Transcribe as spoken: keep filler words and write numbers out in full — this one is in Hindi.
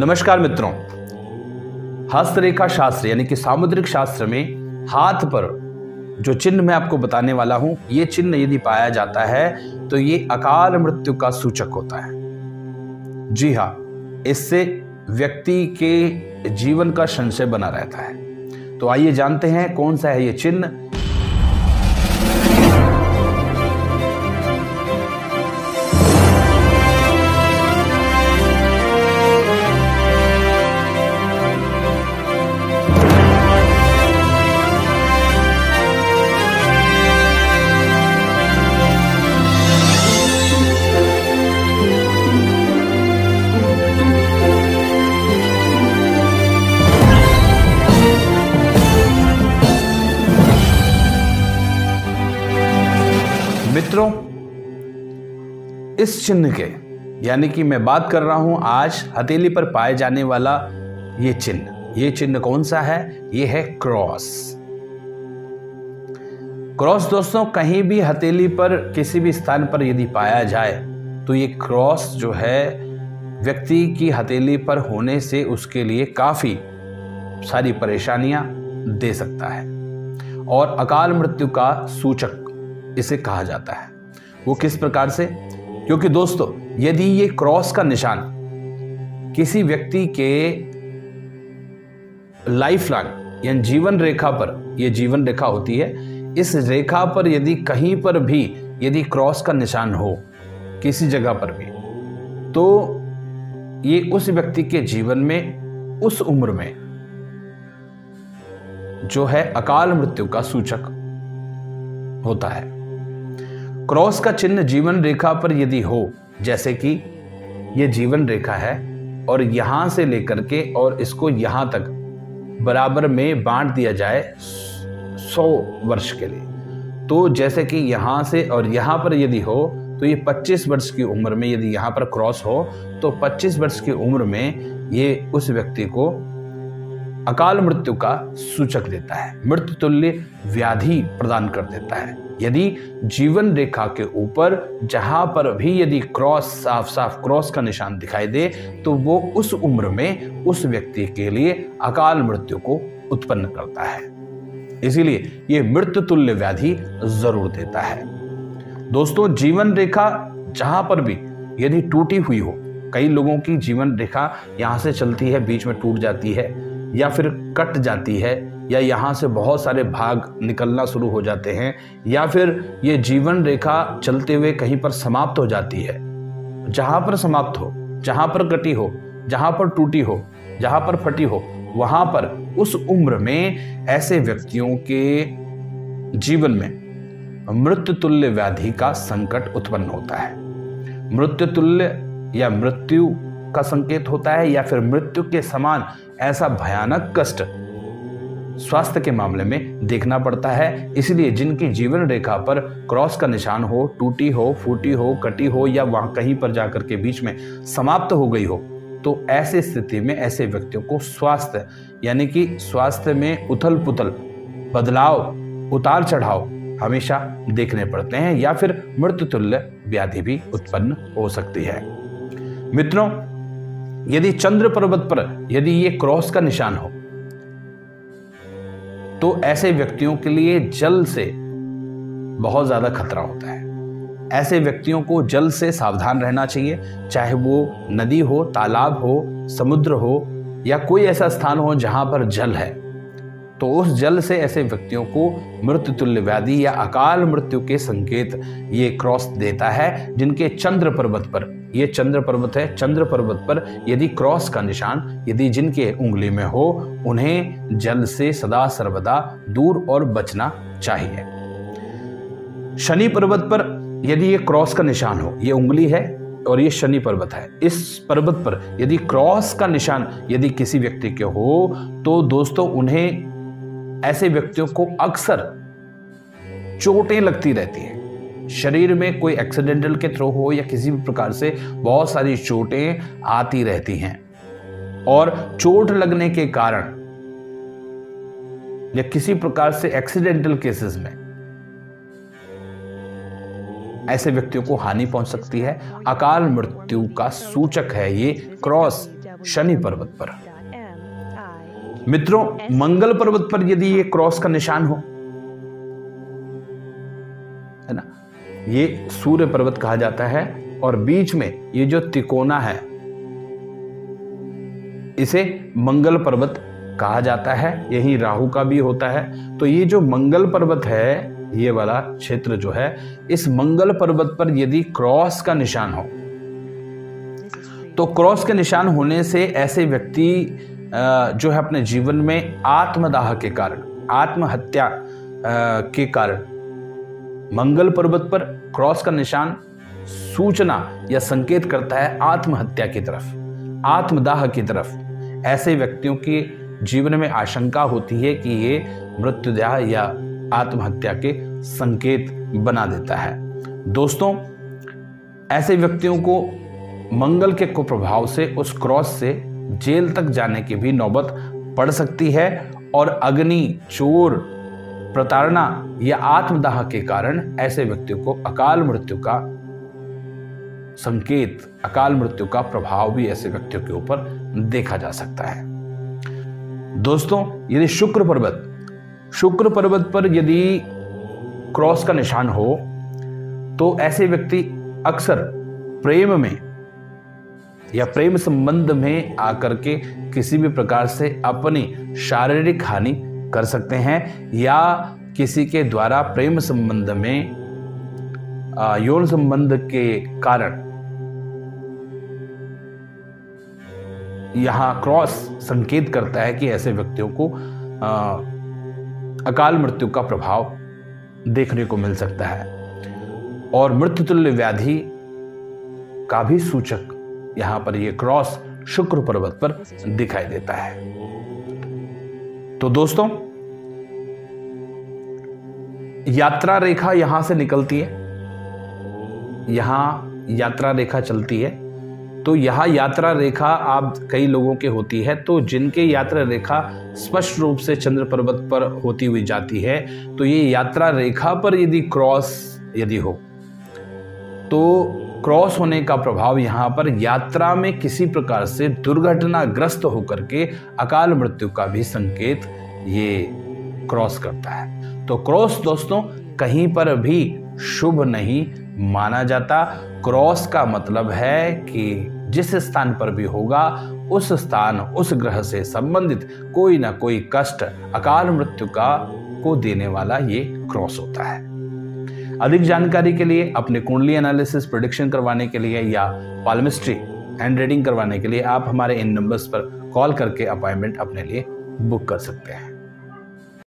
नमस्कार मित्रों, हस्तरेखा शास्त्र यानी कि सामुद्रिक शास्त्र में हाथ पर जो चिन्ह मैं आपको बताने वाला हूं, ये चिन्ह यदि पाया जाता है तो ये अकाल मृत्यु का सूचक होता है। जी हाँ, इससे व्यक्ति के जीवन का संशय बना रहता है। तो आइए जानते हैं कौन सा है ये चिन्ह। मित्रों, इस चिन्ह के यानी कि मैं बात कर रहा हूं आज हथेली पर पाए जाने वाला ये चिन्ह। ये चिन्ह कौन सा है? ये है क्रॉस। क्रॉस दोस्तों कहीं भी हथेली पर किसी भी स्थान पर यदि पाया जाए तो ये क्रॉस जो है व्यक्ति की हथेली पर होने से उसके लिए काफी सारी परेशानियां दे सकता है और अकाल मृत्यु का सूचक इसे कहा जाता है। वो किस प्रकार से? क्योंकि दोस्तों यदि ये क्रॉस का निशान किसी व्यक्ति के लाइफ लाइन या जीवन रेखा पर, ये जीवन रेखा होती है, इस रेखा पर यदि कहीं पर भी यदि क्रॉस का निशान हो किसी जगह पर भी, तो ये उस व्यक्ति के जीवन में उस उम्र में जो है अकाल मृत्यु का सूचक होता है। क्रॉस का चिन्ह जीवन रेखा पर यदि हो, जैसे कि ये जीवन रेखा है और यहाँ से लेकर के और इसको यहाँ तक बराबर में बांट दिया जाए सौ वर्ष के लिए, तो जैसे कि यहाँ से और यहाँ पर यदि हो तो ये पच्चीस वर्ष की उम्र में यदि यहाँ पर क्रॉस हो तो पच्चीस वर्ष की उम्र में ये उस व्यक्ति को अकाल मृत्यु का सूचक देता है, मृत्यु तुल्य व्याधि प्रदान कर देता है। यदि जीवन रेखा के ऊपर जहाँ पर भी यदि क्रॉस, साफ साफ क्रॉस का निशान दिखाई दे तो वो उस उम्र में उस व्यक्ति के लिए अकाल मृत्यु को उत्पन्न करता है। इसीलिए ये मृत्यु तुल्य व्याधि जरूर देता है। दोस्तों जीवन रेखा जहाँ पर भी यदि टूटी हुई हो, कई लोगों की जीवन रेखा यहाँ से चलती है, बीच में टूट जाती है या फिर कट जाती है या यहाँ से बहुत सारे भाग निकलना शुरू हो जाते हैं या फिर ये जीवन रेखा चलते हुए कहीं पर समाप्त हो जाती है। जहाँ पर समाप्त हो, जहाँ पर कटी हो, जहाँ पर टूटी हो, जहाँ पर फटी हो, वहाँ पर उस उम्र में ऐसे व्यक्तियों के जीवन में मृत्युतुल्य व्याधि का संकट उत्पन्न होता है। मृत्युतुल्य या मृत्यु का संकेत होता है या फिर मृत्यु के समान ऐसा भयानक कष्ट स्वास्थ्य के मामले में देखना पड़ता है। इसलिए जिनकी जीवन रेखा पर क्रॉस का निशान हो, टूटी हो, फूटी हो, कटी हो या वहां कहीं पर जाकर के बीच में समाप्त हो गई हो, तो ऐसे स्थिति में ऐसे व्यक्तियों को स्वास्थ्य यानी कि स्वास्थ्य में उथल पुथल, बदलाव, उतार चढ़ाव हमेशा देखने पड़ते हैं या फिर मृत्युतुल्य व्याधि भी उत्पन्न हो सकती है। मित्रों यदि चंद्र पर्वत पर यदि ये क्रॉस का निशान हो तो ऐसे व्यक्तियों के लिए जल से बहुत ज्यादा खतरा होता है। ऐसे व्यक्तियों को जल से सावधान रहना चाहिए, चाहे वो नदी हो, तालाब हो, समुद्र हो या कोई ऐसा स्थान हो जहां पर जल है, तो उस जल से ऐसे व्यक्तियों को मृत्युतुल्य व्याधि या अकाल मृत्यु के संकेत ये क्रॉस देता है। जिनके चंद्र पर्वत पर, ये चंद्र पर्वत है, चंद्र पर्वत पर यदि क्रॉस का निशान यदि जिनके उंगली में हो, उन्हें जल से सदा सर्वदा दूर और बचना चाहिए। शनि पर्वत पर यदि ये क्रॉस का निशान हो, ये उंगली है और ये शनि पर्वत है, इस पर्वत पर यदि क्रॉस का निशान यदि किसी व्यक्ति के हो तो दोस्तों उन्हें, ऐसे व्यक्तियों को अक्सर चोटें लगती रहती हैं। शरीर में कोई एक्सीडेंटल के थ्रू हो या किसी भी प्रकार से बहुत सारी चोटें आती रहती हैं और चोट लगने के कारण या किसी प्रकार से एक्सीडेंटल केसेस में ऐसे व्यक्तियों को हानि पहुंच सकती है। अकाल मृत्यु का सूचक है ये क्रॉस शनि पर्वत पर। मित्रों, मंगल पर्वत पर यदि ये क्रॉस का निशान हो, है ना, ये सूर्य पर्वत कहा जाता है, और बीच में ये जो तिकोना है इसे मंगल पर्वत कहा जाता है। यही राहु का भी होता है। तो ये जो मंगल पर्वत है, ये वाला क्षेत्र जो है, इस मंगल पर्वत पर यदि क्रॉस का निशान हो, तो क्रॉस के निशान होने से ऐसे व्यक्ति जो है अपने जीवन में आत्मदाह के कारण, आत्महत्या के कारण, मंगल पर्वत पर क्रॉस का निशान सूचना या संकेत करता है आत्महत्या की तरफ, आत्मदाह की तरफ। ऐसे व्यक्तियों के जीवन में आशंका होती है कि ये मृत्युदाह या आत्महत्या के संकेत बना देता है। दोस्तों, ऐसे व्यक्तियों को मंगल के कुप्रभाव से, उस क्रॉस से जेल तक जाने की भी नौबत पड़ सकती है, और अग्नि, चोर, प्रताड़ना या आत्मदाह के कारण ऐसे व्यक्तियों को अकाल मृत्यु का संकेत, अकाल मृत्यु का प्रभाव भी ऐसे व्यक्तियों के ऊपर देखा जा सकता है। दोस्तों, यदि शुक्र पर्वत शुक्र पर्वत पर यदि क्रॉस का निशान हो, तो ऐसे व्यक्ति अक्सर प्रेम में या प्रेम संबंध में आकर के किसी भी प्रकार से अपनी शारीरिक हानि कर सकते हैं, या किसी के द्वारा प्रेम संबंध में यौन संबंध के कारण यहां क्रॉस संकेत करता है कि ऐसे व्यक्तियों को आ, अकाल मृत्यु का प्रभाव देखने को मिल सकता है, और मृत्युतुल्य व्याधि का भी सूचक यहां पर यह क्रॉस शुक्र पर्वत पर दिखाई देता है। तो दोस्तों, यात्रा रेखा यहां से निकलती है, यहां यात्रा रेखा चलती है। तो यहाँ यात्रा रेखा आप कई लोगों के होती है, तो जिनके यात्रा रेखा स्पष्ट रूप से चंद्र पर्वत पर होती हुई जाती है, तो ये यात्रा रेखा पर यदि क्रॉस यदि हो, तो क्रॉस होने का प्रभाव यहाँ पर यात्रा में किसी प्रकार से दुर्घटनाग्रस्त होकर के अकाल मृत्यु का भी संकेत ये क्रॉस करता है। तो क्रॉस दोस्तों कहीं पर भी शुभ नहीं माना जाता। क्रॉस का मतलब है कि जिस स्थान पर भी होगा, उस स्थान, उस ग्रह से संबंधित कोई ना कोई कष्ट, अकाल मृत्यु का को देने वाला ये क्रॉस होता है। अधिक जानकारी के लिए, अपने कुंडली एनालिसिस प्रेडिक्शन करवाने के लिए या पालमिस्ट्री हैंड रीडिंग करवाने के लिए आप हमारे इन नंबर्स पर कॉल करके अपॉइंटमेंट अपने लिए बुक कर सकते हैं।